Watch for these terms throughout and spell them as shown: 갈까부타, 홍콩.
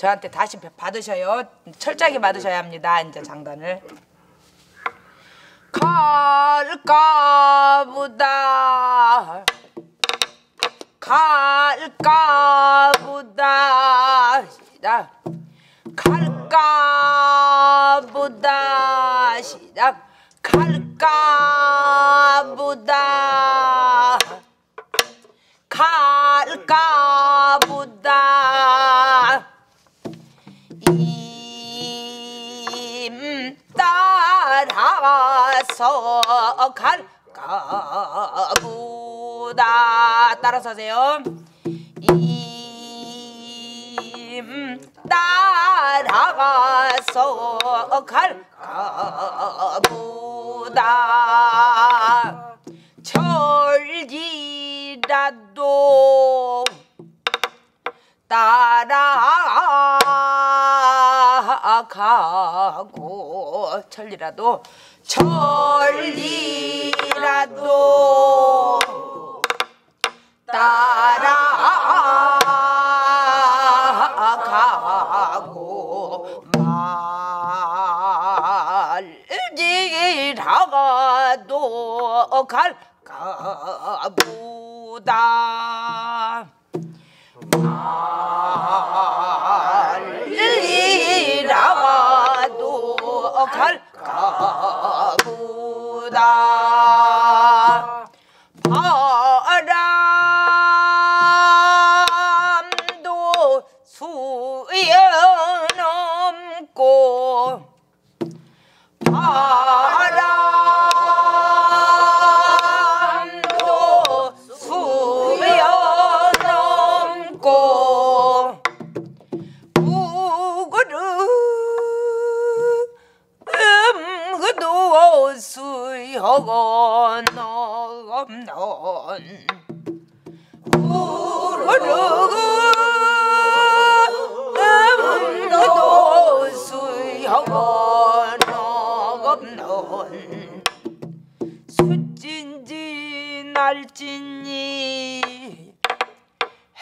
저한테 다시 받으셔요. 철저하게 받으셔야 합니다. 이제 장단을. 갈까부다 갈까부다 시작 갈까부다 시작 갈까부다 갈까부다 임 따라서 갈까부다 따라서 하세요. 임 따라서 갈까부다 절이라도 따라가고 철이라도 절이라도 따라가고 말지라도 갈까부다 말리라도 갈까부다 바람도 수여넘고 수여고 넘는 구름도 수여고 넘는 수진지 날진이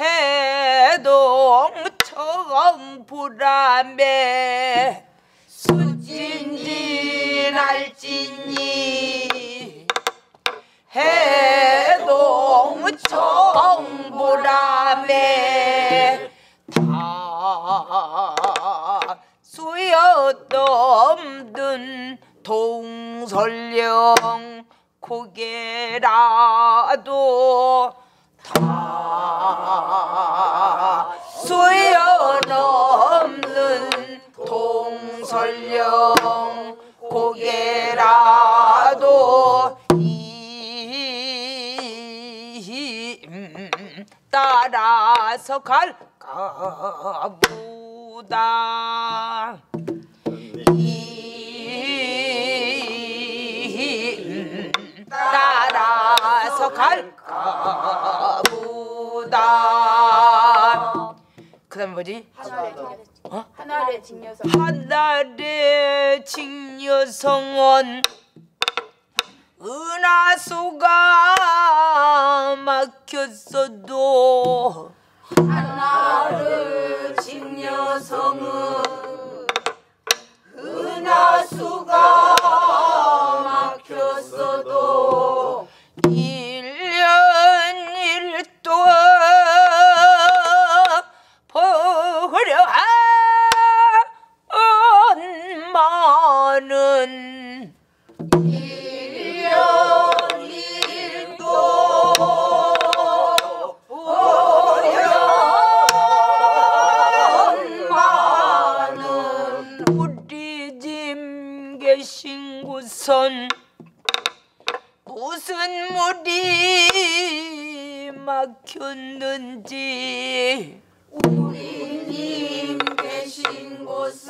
해동청 불암에 수진지 날지니 해동청보람에 다 수여도 없는 동설령 고개라도 다 수여도 없는 동설령 고개라도 임 따라서 갈까부다 임 따라서 갈까부다 그 다음에 뭐지? 어? 하늘의 징여성원 하늘의 징여성원 은하수가 막혔어도 하늘의 징여성은 은하수가 막혔어도 1년 1도 보려 나는 1년 1도 보련만은 우리 집 계신 곳은 무슨 물이 막혔는지 우리님 계신 곳은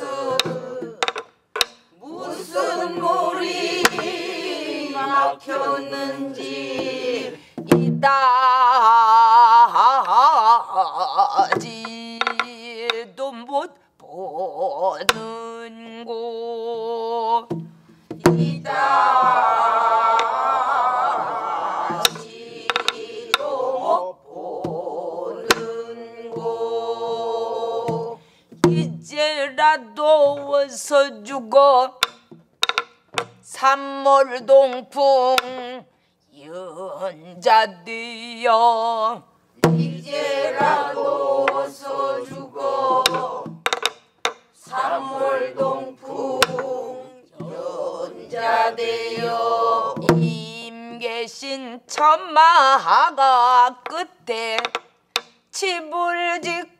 무슨 물이 막혔는지 이다지도 못 보는 곳 이다지도 못 보는 곳 써주고 산몰동풍 연자되어 이제라고 써주고 산몰동풍 연자되어 임계신 천마가 끝에 집을 짓고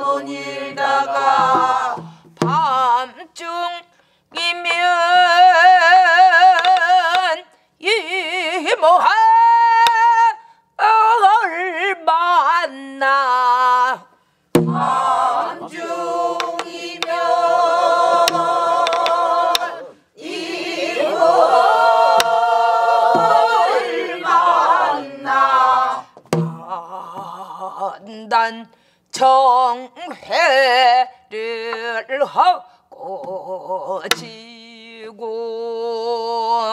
논일다가 밤중이면 이모하 얼마나 밤중이면 이걸 만나 판단 정회를 하고 지고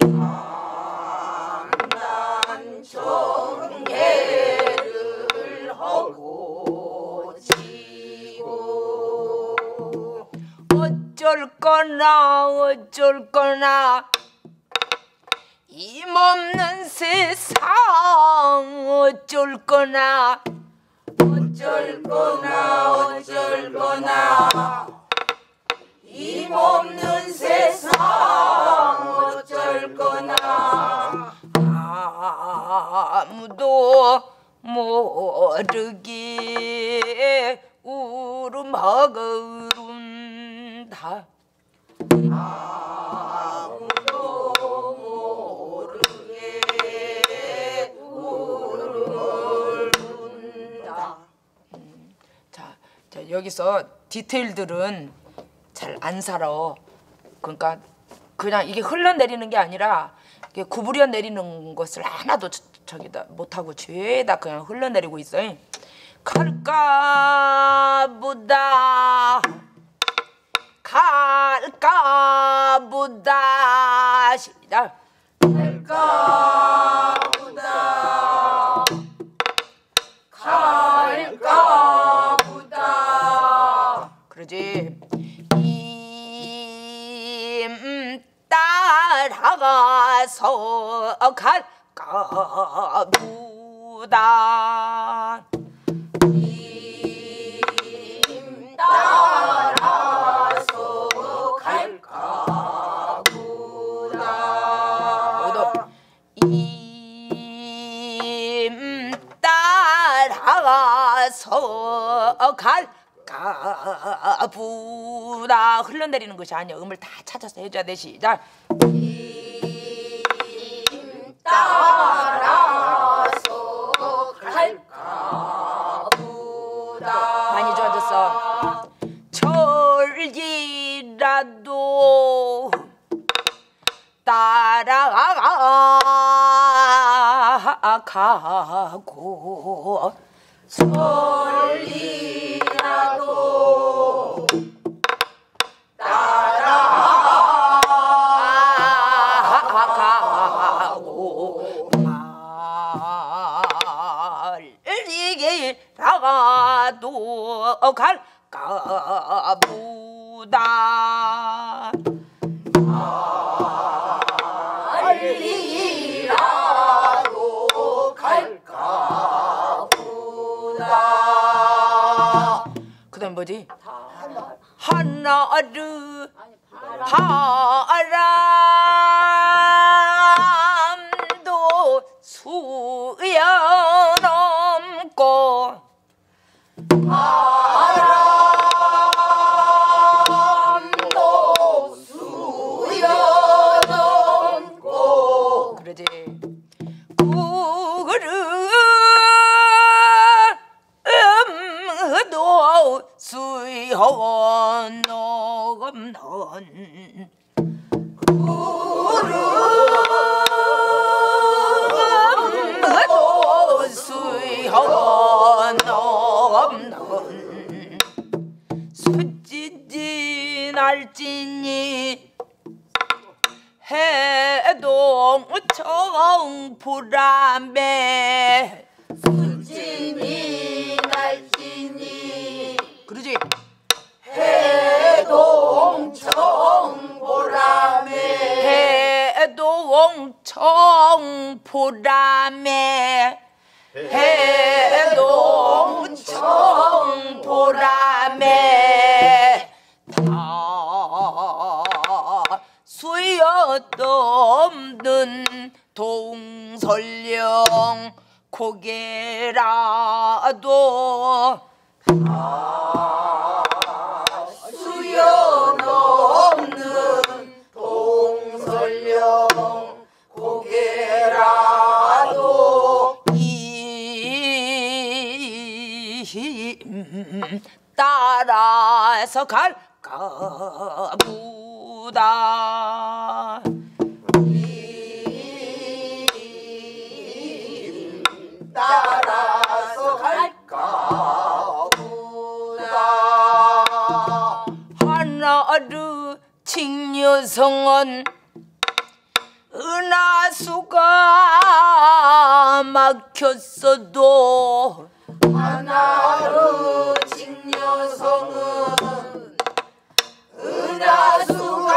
판단 정회를 하고 지고 어쩔거나 이 몸는 세상 어쩔거나 이 몸는 세상 어쩔거나 아무도 모르게 울음하고 울음다 아무도 모르게 울음다. 자, 여기서 디테일들은 잘 안 살아. 그러니까 그냥 이게 흘러내리는 게 아니라 이게 구부려 내리는 것을 하나도 저기다 못하고 죄다 그냥 흘러내리고 있어. 갈까보다 갈까보다 시작. 갈까보다 갈까보다 그러지. 임 따라가서 갈까보다 임 따라가서 갈까보다 임 따라가서 갈까보다 흘러내리는 것이 아니야. 음을 다 찾아서 해줘야 돼. 시작. 임 따라서 갈까보다 많이 좋아졌어. 절이라도 따라가고 절이라도 따라가고 멀리라도 갈까보다 멀리라도 갈까보다 그 다음 뭐지? 하나를 바람도 수여넘고 바람도 수여넘고 그러지. 구름도 수여넘는 구름도 수여넘는 수지지 날지니 봄처럼 보람에 수진이 날씬이 그러지 해동청 보람에 해동청 보람에 해동청 보람에 다 수여도 없는 동설령 고개라도 다 수여도 없는 동설령 고개라도 따라서 갈까부타 따라서 갈까부타 하나루 칭유성은 은하수가 막혔어도 하나루 칭여성은 은하수가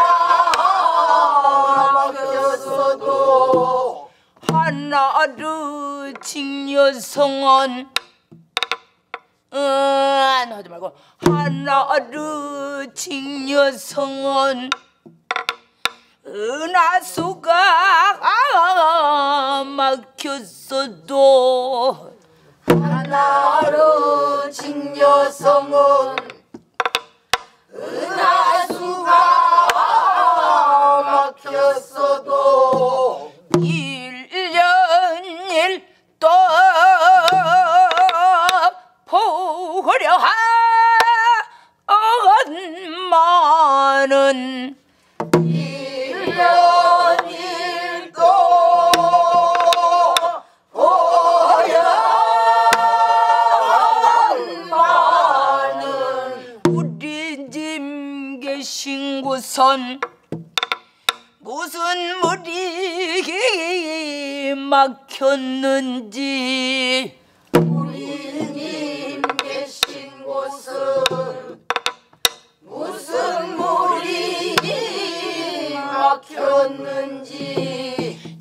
막혔어도 하나루 칭여성은 하지 말고 하나루 칭여성은 은하수가 막혔어도 하나로 칭여성은 은하수가 막혔어도 일년일 또 보려 한마는 신구선 무슨 물이 막혔는지 우리님 계신 곳은 무슨 물이 막혔는지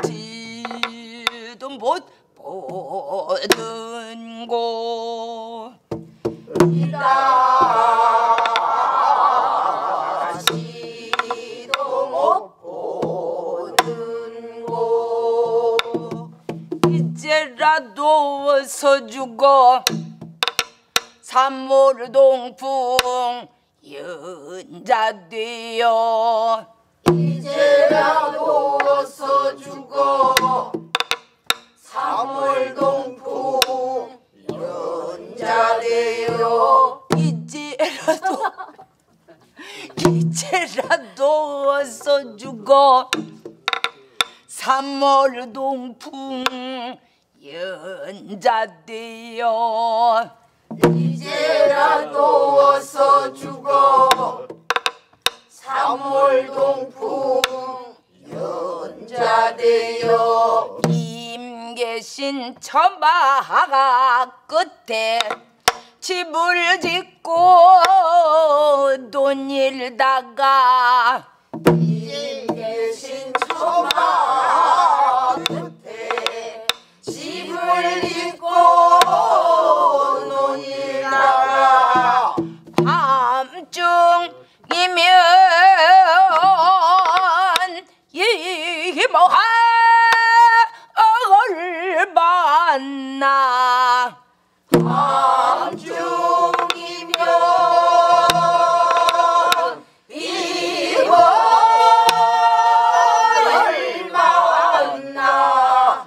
이다지도 못 보는 곳 다시도 못 보는 곳 이제라도 서주고 산모동풍 연자되어 이제라도 서주고 산모동풍 연자되어 이제라도 어서 죽어 산모동풍 연자되어 이제라도 어서 죽어 산모동풍 연자되어 임계신 처마 끝에 집을 짓고 돈 일다가 임계신 처마 끝에 집을 짓고 돈 일다가 밤중이면 이모하을 만나 밤중이면 이모를 만나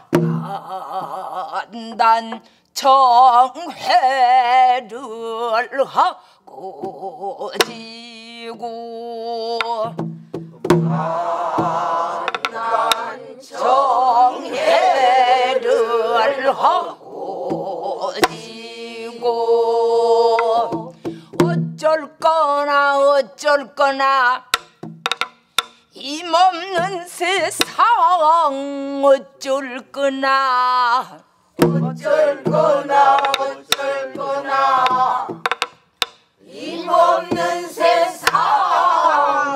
단단 정회를 하고 지고 단단 정회를 하고 지고 어쩔 거나 어쩔 거나 힘없는 세상 어쩔거나 어쩔거나 어쩔거나 힘없는 세상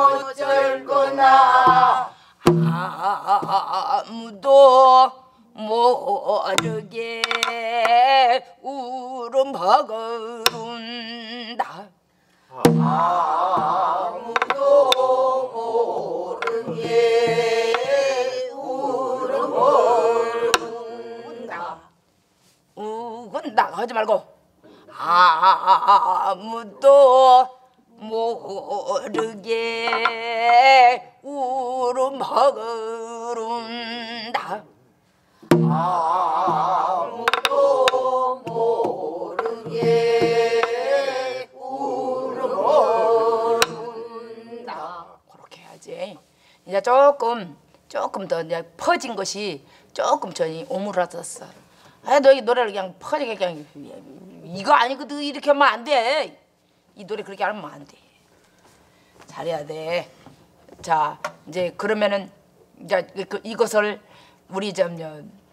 어쩔거나 아무도 모르게 울음 버거운다 아무도 모르게 울음 버거운다 우군다 하지 말고 아무도 모르게 울음 버거운다 아무도 모르게 울음 버거운다 그렇게 해야지 이제 조금 더 이제 퍼진 것이 조금 전이 오므라졌어 아, 너 이 노래를 그냥 퍼지게 그냥 이거 아니거든 이렇게 하면 안 돼 이 노래 그렇게 하면 안 돼 잘해야 돼 자 이제 그러면은 이제 이것을 우리 점점